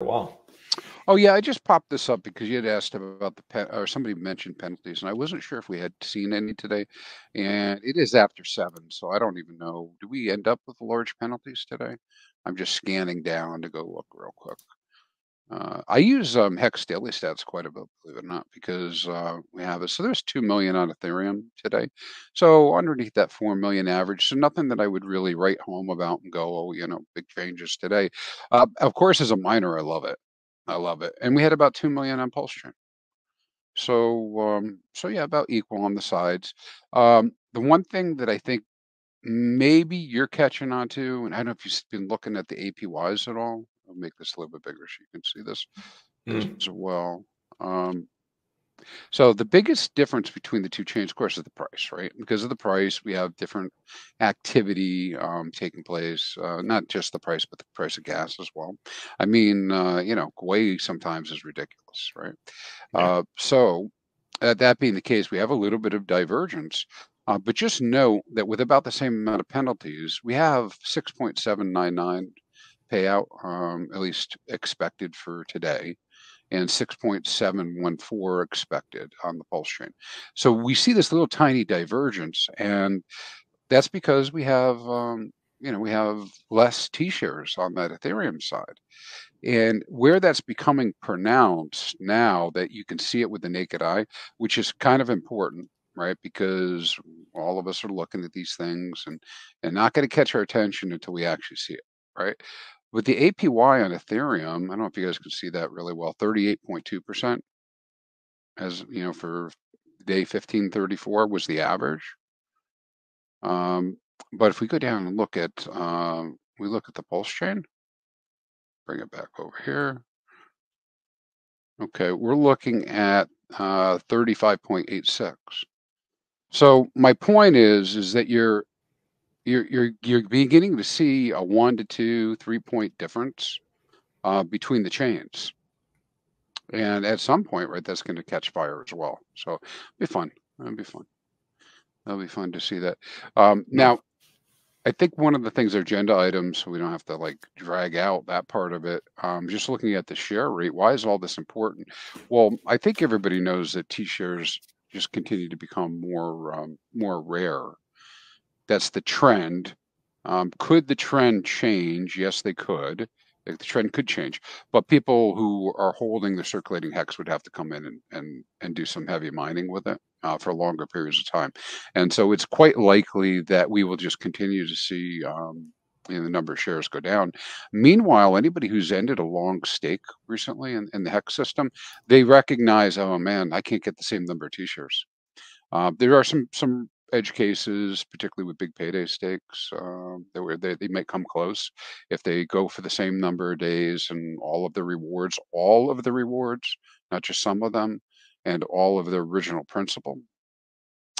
a while. Oh yeah, I just popped this up because you had asked about the or somebody mentioned penalties, and I wasn't sure if we had seen any today. And it is after 7, so I don't even know. Do we end up with large penalties today? I'm just scanning down to go look real quick. I use Hex Daily Stats quite a bit, believe it or not, because we have it. So there's 2 million on Ethereum today. So underneath that 4 million average, so nothing that I would really write home about and go, oh, you know, big changes today. Of course, as a miner, I love it. I love it. And we had about 2 million on PulseChain. So, yeah, about equal on the sides. The one thing that I think maybe you're catching on to, and I don't know if you've been looking at the APYs at all. I'll make this a little bit bigger so you can see this as well. So the biggest difference between the two chains, of course, is the price, right? Because of the price, we have different activity taking place, not just the price, but the price of gas as well. I mean, you know, Gwei sometimes is ridiculous, right? Yeah. So that being the case, we have a little bit of divergence. But just note that with about the same amount of penalties, we have 6.799 payout, at least expected for today, and 6.714 expected on the PulseChain. So we see this little tiny divergence, and that's because we have, you know, we have less T-shares on that Ethereum side. And where that's becoming pronounced now that you can see it with the naked eye, which is kind of important, right? Because all of us are looking at these things and not going to catch our attention until we actually see it, right? But the APY on Ethereum, I don't know if you guys can see that really well, 38.2%, as you know, for day 1534 was the average. But if we go down and look at, we look at the PulseChain, bring it back over here. Okay, we're looking at 35.86. So my point is that you're beginning to see a 1 to 2, 3 point difference between the chains, and at some point, right, that's going to catch fire as well. So it'll be fun. It'll be fun. That'll be fun to see that. Now, I think one of the things, agenda items, so we don't have to like drag out that part of it. Just looking at the share rate, why is all this important? Well, I think everybody knows that T-shares just continue to become more more rare. That's the trend. Could the trend change? Yes, they could. The trend could change, but people who are holding the circulating hex would have to come in and do some heavy mining with it for longer periods of time. And so it's quite likely that we will just continue to see you know, the number of shares go down. Meanwhile, anybody who's ended a long stake recently in the hex system, they recognize, oh man, I can't get the same number of T-shares. There are some edge cases, particularly with big payday stakes, that where they might come close if they go for the same number of days and all of the rewards, not just some of them, and all of the original principal.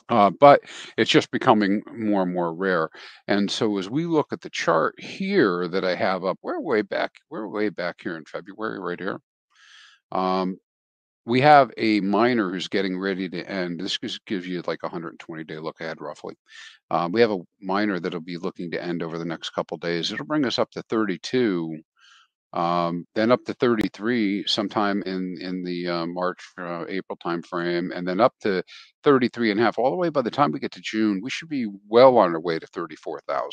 But it's just becoming more and more rare. And so as we look at the chart here that I have up, we're way back here in February, right here. We have a miner who's getting ready to end. This gives you like a 120-day look ahead, roughly. We have a miner that'll be looking to end over the next couple of days. It'll bring us up to 32, then up to 33 sometime in the March, April timeframe, and then up to 33.5. All the way by the time we get to June, we should be well on our way to 34,000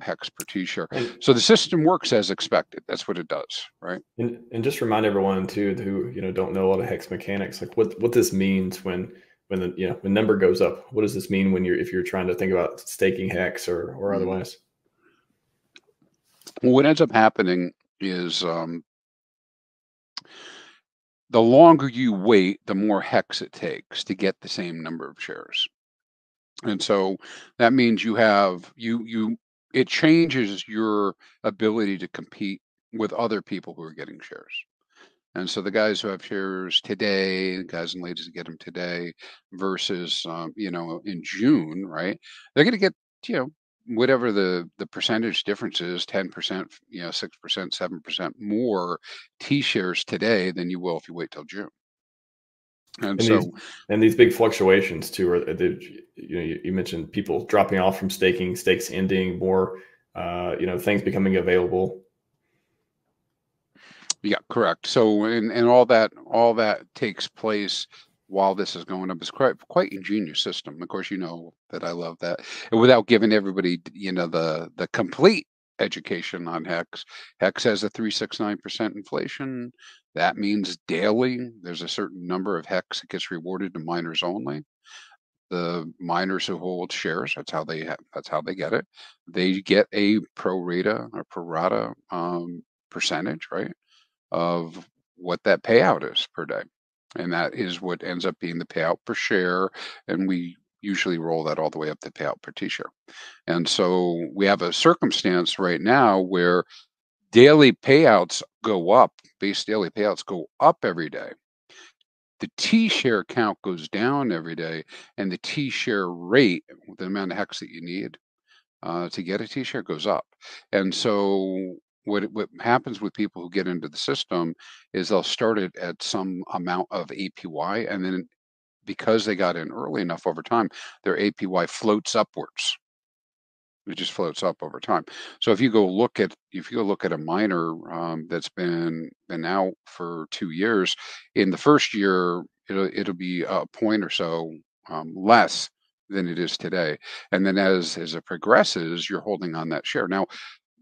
hex per T-share. So the system works as expected. That's what it does, right? And just remind everyone too who, you know, don't know a lot of hex mechanics, like what this means when the, you know, when number goes up. What does this mean when if you're trying to think about staking hex or otherwise? Well, what ends up happening is the longer you wait, the more hex it takes to get the same number of shares. And so that means you have it changes your ability to compete with other people who are getting shares. And so the guys who have shares today, the guys and ladies who get them today versus you know, in June, right? They're going to get, you know, whatever the percentage difference is, 10%, you know, 6%, 7% more T-shares today than you will if you wait till June. And so, these big fluctuations too, are you know, you mentioned people dropping off from staking, stakes ending, more, you know, things becoming available. Yeah, correct. So and all that takes place while this is going up. It's quite ingenious system. Of course, you know that I love that. And without giving everybody, you know, the complete education on HEX. HEX has a 369% inflation. That means daily there's a certain number of HEX that gets rewarded to miners only. The miners who hold shares, that's how they get it. They get a pro rata percentage, right, of what that payout is per day. And that is what ends up being the payout per share. And we usually roll that all the way up to payout per T-share. And so we have a circumstance right now where daily payouts go up, base daily payouts go up every day. The T-share count goes down every day, and the T-share rate, the amount of HEX that you need to get a T-share, goes up. And so what happens with people who get into the system is they'll start it at some amount of APY, and then because they got in early enough over time, their APY floats upwards. It just floats up over time. So if you go look at a miner that's been out for 2 years, in the first year it'll be a point or so less than it is today, and then as it progresses, you're holding on that share. Now,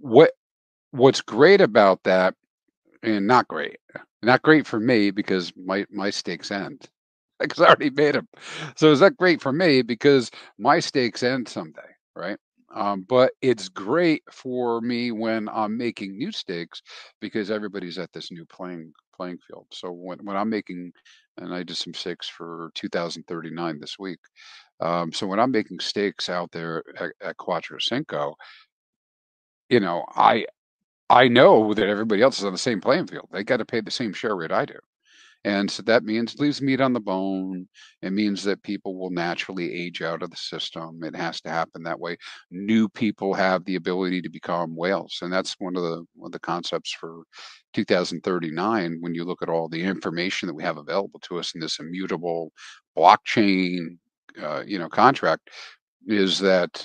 what's great about that, and not great for me because my stakes end, because I already made them. So it's not great for me because my stakes end someday, right? But it's great for me when I'm making new stakes because everybody's at this new playing field. So when I'm making, and I did some stakes for 2039 this week. So when I'm making stakes out there at Quattro Cinco, you know, I know that everybody else is on the same playing field. They got to pay the same share rate I do. And so that means it leaves meat on the bone. It means that people will naturally age out of the system. It has to happen that way. New people have the ability to become whales. And that's one of the concepts for 2039. When you look at all the information that we have available to us in this immutable blockchain, contract, is that,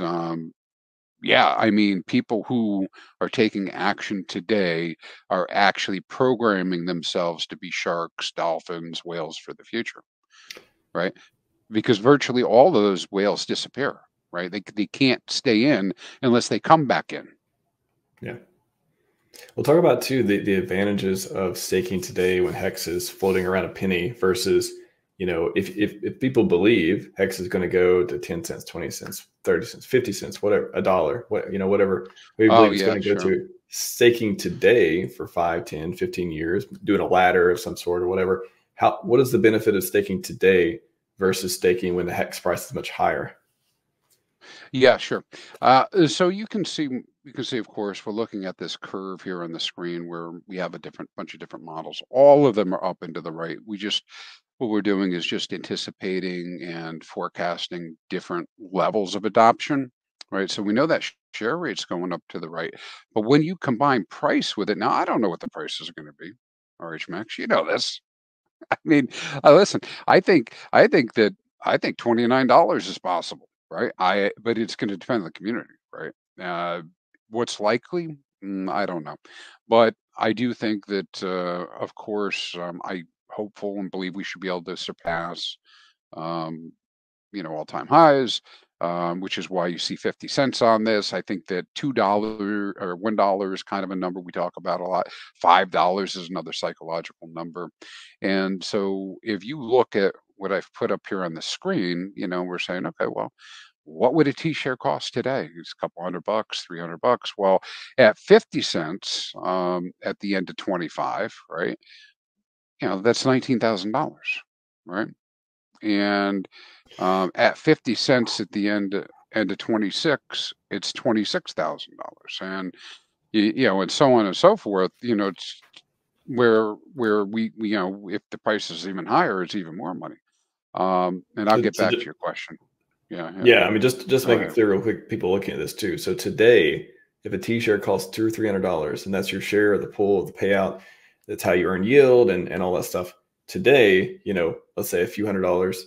yeah, I mean, people who are taking action today are actually programming themselves to be sharks, dolphins, whales for the future, right? Because virtually all of those whales disappear, right? They can't stay in unless they come back in. Yeah. We'll talk about, too, the advantages of staking today when HEX is floating around a penny versus, you know, if people believe HEX is going to go to 10 cents, 20 cents, 30 cents, 50 cents, whatever, a dollar, whatever we believe it's going to go to, staking today for 5, 10, 15 years, doing a ladder of some sort or whatever. What is the benefit of staking today versus staking when the HEX price is much higher? Yeah, sure. So you can see, of course, we're looking at this curve here on the screen where we have a bunch of different models. All of them are up and to the right. What we're doing is just anticipating and forecasting different levels of adoption, right? So we know that share rate's going up to the right, but when you combine price with it, now I don't know what the prices are going to be. RH Max, you know this. I mean, listen, I think $29 is possible, right? But it's going to depend on the community, right? What's likely? I don't know, but I do think that, of course, I hopeful and believe we should be able to surpass, all-time highs, which is why you see 50 cents on this. I think that $2 or $1 is kind of a number we talk about a lot. $5 is another psychological number. And so if you look at what I've put up here on the screen, you know, we're saying, okay, well, what would a T-share cost today? It's a couple $100, $300. Well, at 50 cents at the end of 25, right? You know, that's $19,000, right? And at 50 cents at the end of 26, it's $26,000, and and so on and so forth. You know, it's where we you know, if the price is even higher, it's even more money. And I'll get back to your question. Yeah. I mean, just make it clear real quick. People looking at this too. So today, if a T-share costs $200 or $300, and that's your share of the pool of the payout. That's how you earn yield and all that stuff. Today, you know, let's say a few $100s,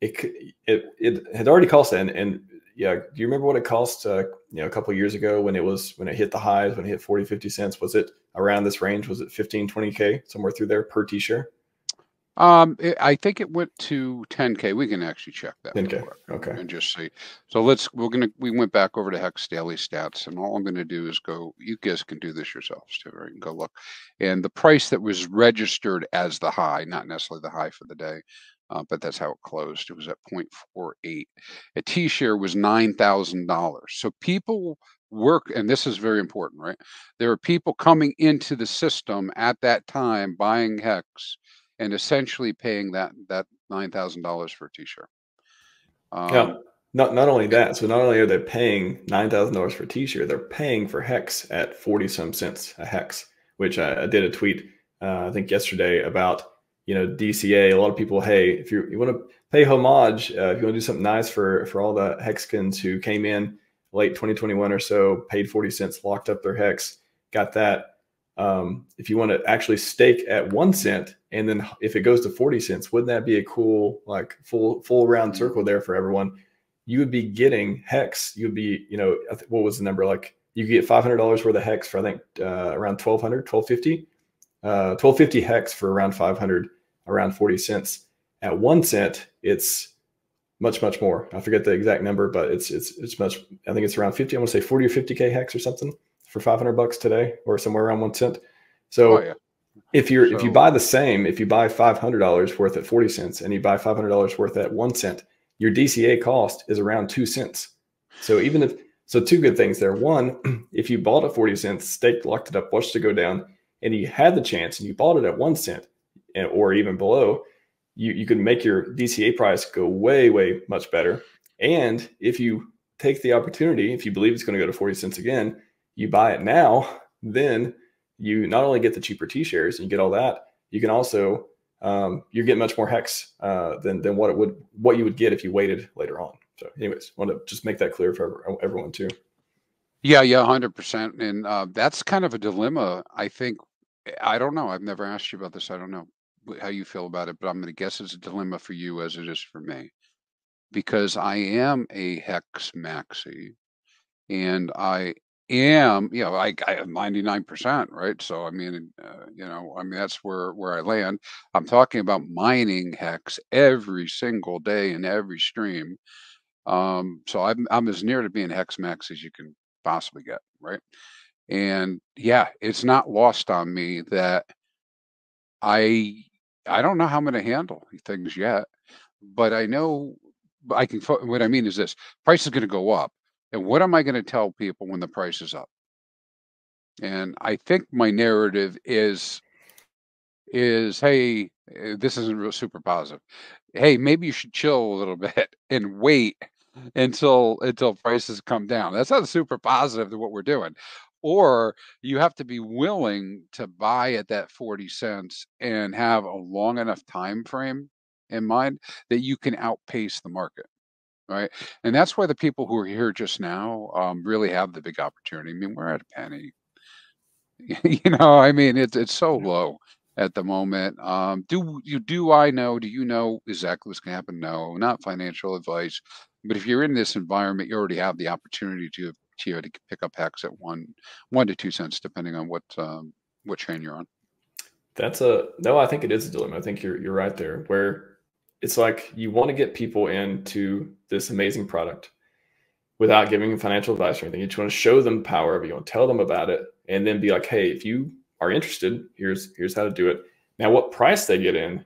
it had already cost that. And yeah, do you remember what it cost a couple of years ago when it hit the highs, when it hit 40-50 cents? Was it around this range? Was it 15-20K, somewhere through there, per T-share? I think it went to 10K. We can actually check that. 10K. Okay. And just see. So we went back over to Hex Daily Stats, and all I'm going to do is go, you guys can do this yourselves too, right? And go look. And the price that was registered as the high, not necessarily the high for the day, but that's how it closed. It was at 0.48. A T-share was $9,000. So people work, and this is very important, right? There are people coming into the system at that time, buying Hex, and essentially paying that $9,000 for a T-shirt. Yeah. Not only that, so not only are they paying $9,000 for a T-shirt, they're paying for Hex at 40-some cents a Hex, which I did a tweet I think yesterday about, DCA. A lot of people, hey, if you want to pay homage, if you want to do something nice for all the Hexkins who came in late 2021 or so, paid 40 cents, locked up their Hex, got that. If you want to actually stake at 1 cent, and then if it goes to 40 cents, wouldn't that be a cool, like full round circle there for everyone? You would be getting Hex. You'd be, what was the number? Like you could get $500 worth of Hex for, I think, around 1200, 1250, 1250 Hex for around 500, around 40 cents. At 1 cent, it's much, much more. I forget the exact number, but it's much, I think it's around 50. I want to say 40 or 50K Hex or something, for $500 today, or somewhere around 1 cent. So if you buy the same, if you buy $500 worth at 40 cents and you buy $500 worth at 1 cent, your DCA cost is around 2 cents. So two good things there. One, if you bought at 40 cents, staked, locked it up, watched it go down, and you had the chance and you bought it at 1 cent or even below, you could make your DCA price go way, way much better. And if you take the opportunity, if you believe it's going to go to 40 cents again, you buy it now, then you not only get the cheaper T-shares and you get all that, you can also you get much more Hex than what you would get if you waited later on. So, anyways, want to just make that clear for everyone too. Yeah, 100%. And that's kind of a dilemma. I think, I don't know. I've never asked you about this. I don't know how you feel about it, but I'm going to guess it's a dilemma for you as it is for me, because I am a Hex maxi, and I am 99%, right? So, I mean, that's where I land. I'm talking about mining Hex every single day in every stream. So I'm as near to being Hex max as you can possibly get, right? And yeah, it's not lost on me that I don't know how I'm going to handle things yet, but I know I can. What I mean is this: price is going to go up. And what am I going to tell people when the price is up? And I think my narrative is, hey, this isn't real super positive. Hey, maybe you should chill a little bit and wait until prices come down. That's not super positive to what we're doing. Or you have to be willing to buy at that 40 cents and have a long enough time frame in mind that you can outpace the market. Right. And that's why the people who are here just now really have the big opportunity. I mean, we're at a penny. It's so low at the moment. Do you know exactly what's going to happen? No, not financial advice. But if you're in this environment, you already have the opportunity to pick up Hex at one to 2 cents, depending on what chain you're on. I think it is a dilemma. I think you're right there, where it's like you want to get people into this amazing product without giving them financial advice or anything. You just want to show them the power of it. You want to tell them about it and then be like, hey, if you are interested, here's how to do it. Now, what price they get in,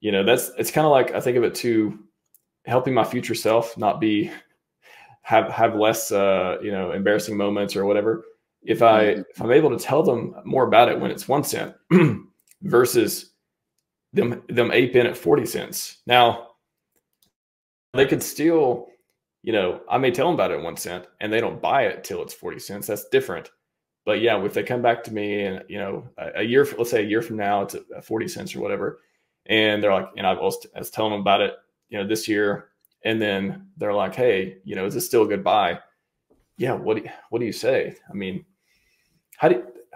it's kind of like, I think of it to helping my future self not be, have less, embarrassing moments or whatever. If I'm able to tell them more about it when it's 1 cent versus them ape in at 40 cents. Now they could still, I may tell them about it at 1 cent and they don't buy it till it's 40 cents. That's different. But yeah, if they come back to me and, let's say a year from now, it's at 40 cents or whatever. And they're like, I was telling them about it, this year. And then they're like, hey, is this still a good buy? Yeah. What do you say? I mean,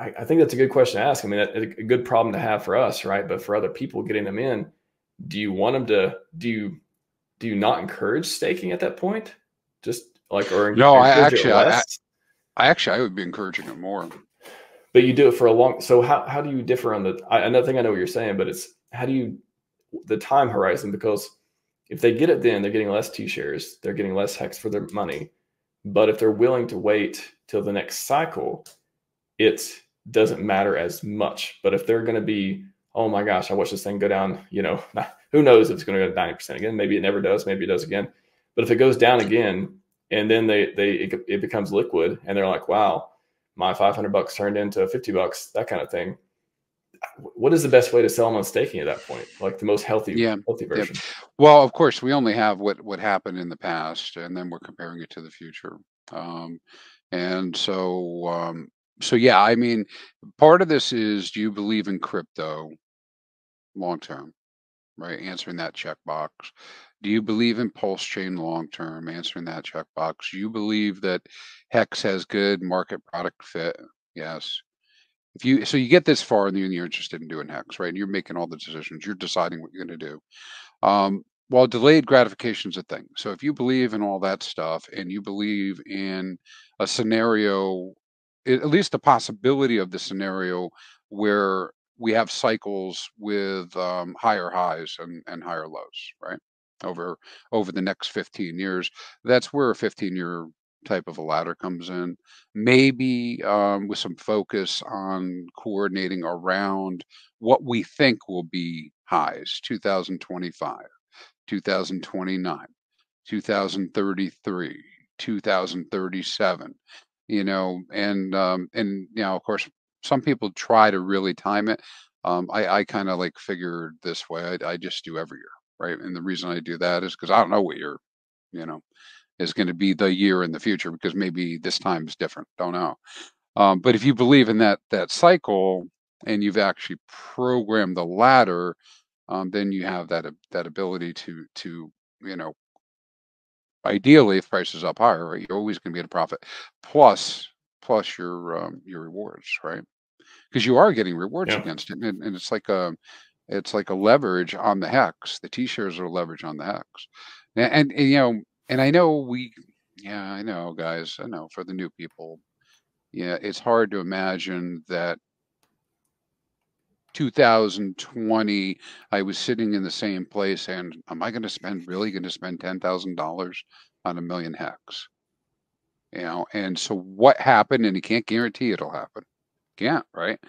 I think that's a good question to ask. I mean, a good problem to have for us, right? But for other people getting them in, do you want them to, do you not encourage staking at that point? Just Like, or no, I would be encouraging it more. But you do it for a long. So how do you differ on the? I know what you're saying, but it's how do you the time horizon? Because if they get it, then they're getting less T-shares, they're getting less hex for their money. But if they're willing to wait till the next cycle, it doesn't matter as much. But if they're going to be, oh my gosh, I watched this thing go down. You know, who knows if it's going to go down 90% again? Maybe it never does. Maybe it does again. But if it goes down again, and then it becomes liquid, and they're like, wow, my $500 turned into $50, that kind of thing. What is the best way to sell them on staking at that point? Like the most healthy, healthy version. Yeah. Well, of course, we only have what happened in the past, and then we're comparing it to the future. So yeah, I mean, part of this is, do you believe in crypto long term? Right, answering that checkbox. Do you believe in PulseChain long term? Answering that checkbox. You believe that Hex has good market product fit? Yes. If you so you get this far and you're interested in doing Hex, right? And you're making all the decisions. You're deciding what you're going to do. Well, delayed gratification is a thing. So if you believe in all that stuff and you believe in a scenario, at least the possibility of the scenario where we have cycles with higher highs and higher lows, right? Over the next 15 years, that's where a 15-year type of a ladder comes in. Maybe with some focus on coordinating around what we think will be highs, 2025, 2029, 2033, 2037. You know, and you know, of course, some people try to really time it. I kind of like figured this way. I just do every year, right? And the reason I do that is because I don't know what year, you know, is going to be the year in the future, because maybe this time is different. Don't know. But if you believe in that cycle and you've actually programmed the ladder, then you have that ability to you know, ideally, if price is up higher, right, you're always going to be at a profit plus your rewards, right? Because you are getting rewards against it, and it's like a leverage on the hex. The T-shares are leverage on the hex, and you know, and I know I know, guys, I know for the new people, yeah, it's hard to imagine that 2020, I was sitting in the same place, and am I going to really spend $10,000 on 1 million hex? You know, and so what happened, and you can't guarantee it'll happen. Can't, right?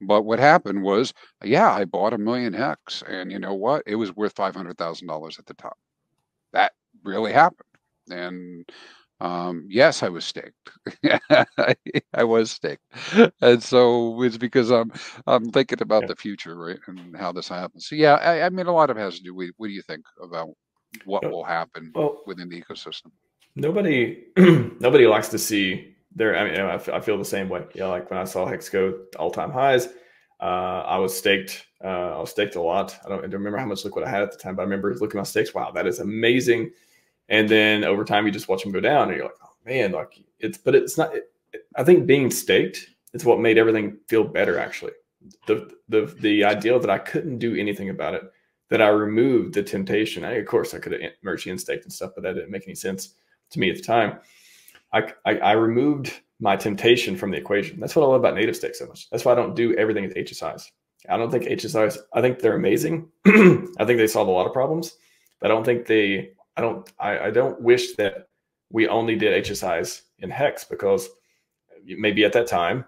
But what happened was, yeah, I bought 1 million hex, and you know what? It was worth $500,000 at the top. That really happened. And yes, I was staked. I was staked. And so it's because I'm thinking about the future, right? And how this happens. So yeah, I mean, a lot of it has to do with what do you think about what will happen within the ecosystem? Nobody likes to see their, I mean, I feel the same way. Yeah. Like when I saw Hex go all time highs, I was staked. I was staked a lot. I don't remember how much liquid I had at the time, but I remember looking at my stakes. Wow, that is amazing. And then over time, you just watch them go down, and you're like, oh man, like I think being staked is what made everything feel better. Actually, the idea that I couldn't do anything about it, that I removed the temptation. Of course, I could have merged and staked and stuff, but that didn't make any sense to me at the time. I removed my temptation from the equation. That's what I love about native stakes so much. That's why I don't do everything with HSIs. I don't think HSIs. I think they're amazing. I think they solve a lot of problems, but I don't think they. I don't wish that we only did HSIs in Hex, because maybe at that time,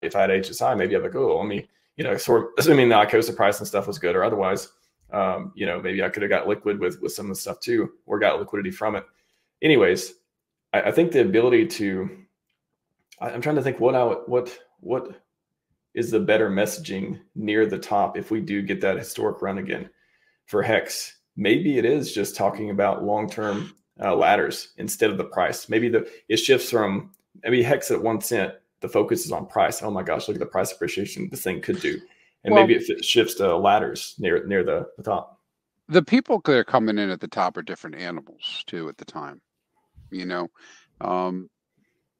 if I had HSI, maybe I would go, let me, you know, assuming the ICOSA price and stuff was good, or otherwise, you know, maybe I could have got liquid with some of the stuff too, or got liquidity from it. Anyways, I think the ability to, I'm trying to think what is the better messaging near the top if we do get that historic run again for Hex. Maybe it is just talking about long-term ladders instead of the price. Maybe it shifts from, maybe Hex at 1 cent, the focus is on price. Oh my gosh, look at the price appreciation this thing could do. And well, maybe it shifts to ladders near the top. The people that are coming in at the top are different animals too at the time. You know,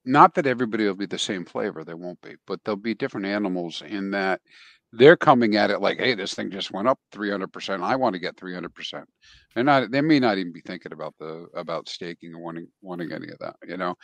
not that everybody will be the same flavor. They won't be, but they'll be different animals in that they're coming at it like, hey, this thing just went up 300%. I want to get 300%. They may not even be thinking about staking or wanting any of that, you know.